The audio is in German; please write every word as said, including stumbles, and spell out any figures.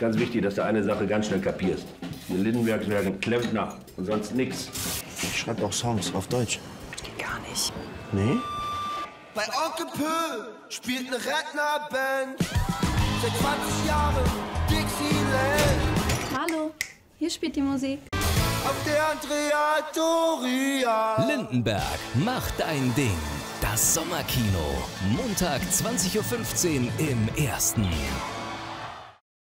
Ganz wichtig, dass du eine Sache ganz schnell kapierst. Die Lindenbergs werden Klempner und sonst nix. Ich schreibe auch Songs auf Deutsch. Geht gar nicht. Nee? Bei Onkel Pö spielt eine Rentnerband. Seit zwanzig Jahren Dixieland. Hallo, hier spielt die Musik. Auf der Andrea Doria. Lindenberg macht ein Ding. Das Sommerkino. Montag zwanzig Uhr fünfzehn im Ersten.